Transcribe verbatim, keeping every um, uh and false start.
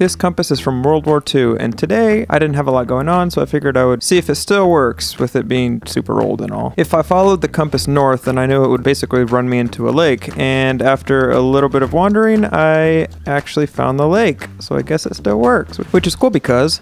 This compass is from World War Two, and today I didn't have a lot going on, so I figured I would see if it still works with it being super old and all. If I followed the compass north, then I knew it would basically run me into a lake, and after a little bit of wandering, I actually found the lake, so I guess it still works, which is cool because